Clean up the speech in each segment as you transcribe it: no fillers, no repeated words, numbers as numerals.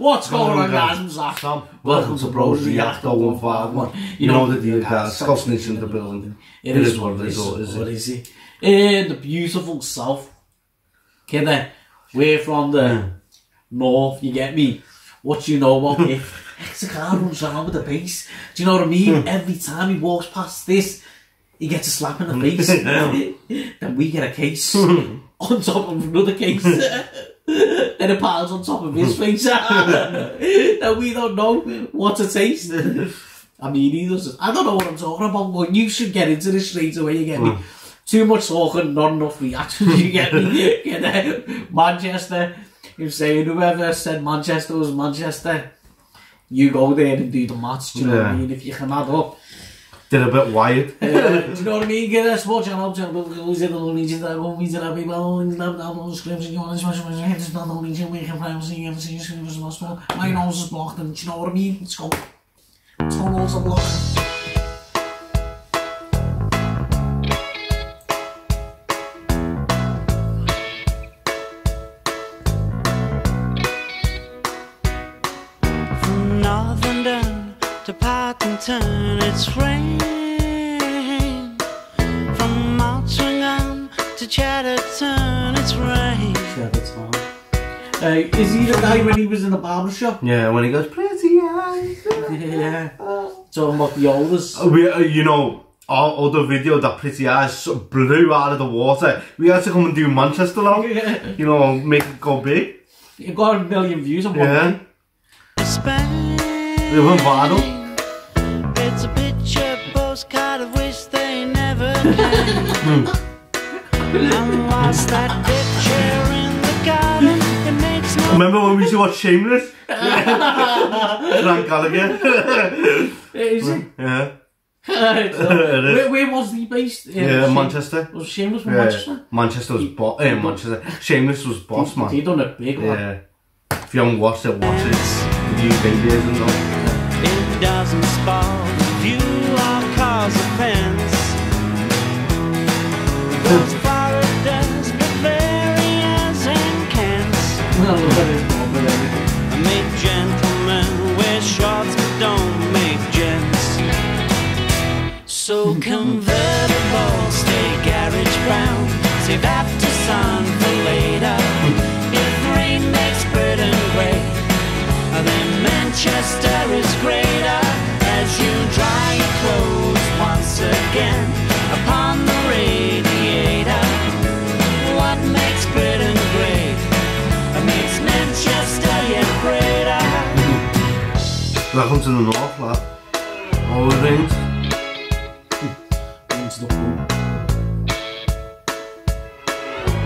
What's going on, guys? I'm Zach. Welcome to Bros React 0151. You know the deal, guys. Scott's Niche in the building. It is what it is. What is it? In the beautiful south. Okay, then. We're from the north, you get me? What do you know about it? It's a car runs around with the bass. Do you know what I mean? Every time he walks past this, he gets a slap in the face. Then we get a case on top of another case. Then it piles on top of his face. Then we don't know what to taste. I mean, he doesn't. I don't know what I'm talking about, but you should get into this straight away, you get me? Too much talking, not enough reactions, you get me? You know? Manchester, you're saying whoever said Manchester was Manchester, you go there and do the match, do you know what I mean? If you can add up. They're a bit wired. Do you know what I mean? Get us watching out. My nose is blocked, and do you know what I mean? Let's go. It's my nose is blocked. It's rain from Altrincham to Chadderton. It's rain. Is he the guy when he was in the barber shop? Yeah, when he goes pretty eyes. Yeah. Talking about the oldest. You know, our other video, that pretty eyes blew out of the water. We had to come and do Manchester now. Yeah. You know, make it go big. It got 1 million views on one day. It went viral. Remember when we used to watch Shameless? Frank Gallagher. Is it? Yeah. Where was he based? Yeah, Manchester. Was Shameless from Manchester? Manchester was boss. Manchester. Shameless was boss, man. He done a big one. Yeah. If you haven't watched it, watch it. The UK days and all. It doesn't spark. You are cause offense. Make gentlemen wear shorts but don't make gents. So convertible, stay garage brown. Save that to sun for later. If rain makes Britain grey, then Manchester is greater. As you dry your clothes once again upon the radiator. What makes Britain great? It makes Manchester yet greater. Welcome to the north, lad. All the things. Into the pool.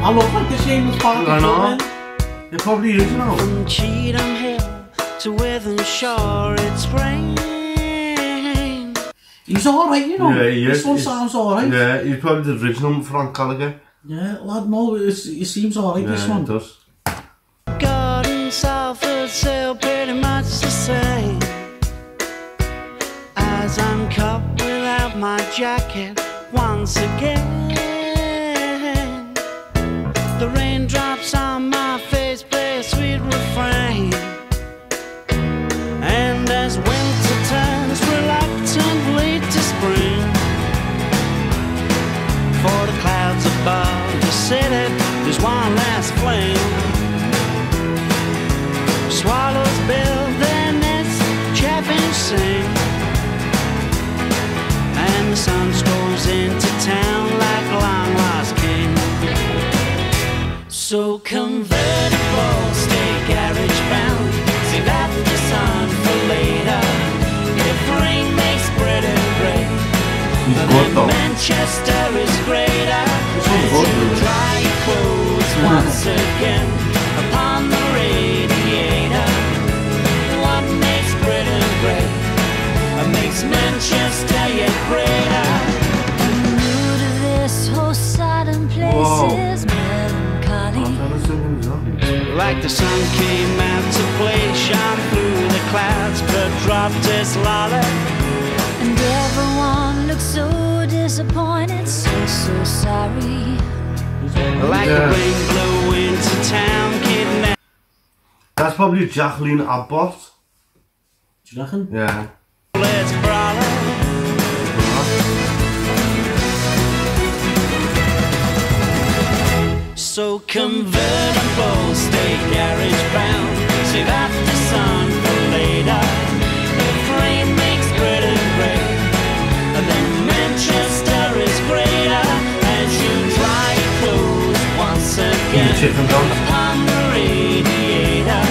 I look like the Shameless part of the It probably is now. From Cheetham Hill to Witham Shore, it's rain. He's alright, you know. Yeah, he is. This one sounds alright. Yeah, he's probably the original Frank Gallagher. Yeah, lad, no, it seems alright, yeah, this one. It does. Garden Southward sail pretty much the same. As I'm caught without my jacket once again. The raindrops on my face play a sweet refrain. And as winter turns reluctantly to spring, for the clouds above the city, there's one last flame. Swallows build their nests, chafing sing, and the sun storms into town like a long lost king. So convertible, stay garage bound. Save that to sun for later. If rain makes Britain great, then Manchester is greater. As you dry your clothes once again upon the radiator. What makes Britain great? It makes Manchester yet greater. I'm new to this whole sudden place is melancholy. Like the sun came out to play, shone through the clouds, but dropped its lolly. And everyone looks so disappointed, so sorry. Like the rain blew into town, kidnapped. That's probably Jacqueline Abbott. Do you reckon? Yeah. Let's so convertibles, stay garage bound. Save after sun for later. The frame makes greater grey. And then Manchester is greater. As you try to close once again upon the radiator.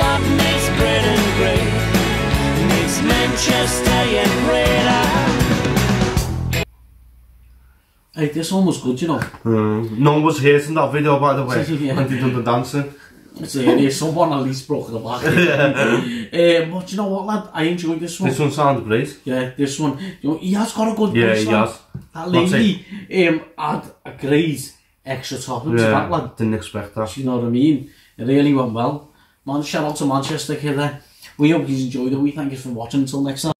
What makes greater grey makes Manchester yet greater. Hey, this one was good, you know. No one was hurt in that video, by the way, when they done the dancing. Someone at least broke the back. But you know what, lad? I enjoyed this one. This one sounded great. Yeah, this one. You know, he has got a good bass, he has. That lady had a great extra topping to that, lad. Didn't expect that. You know what I mean? It really went well. Man, shout out to Manchester, kid. We hope you enjoyed it. We thank you for watching. Until next time.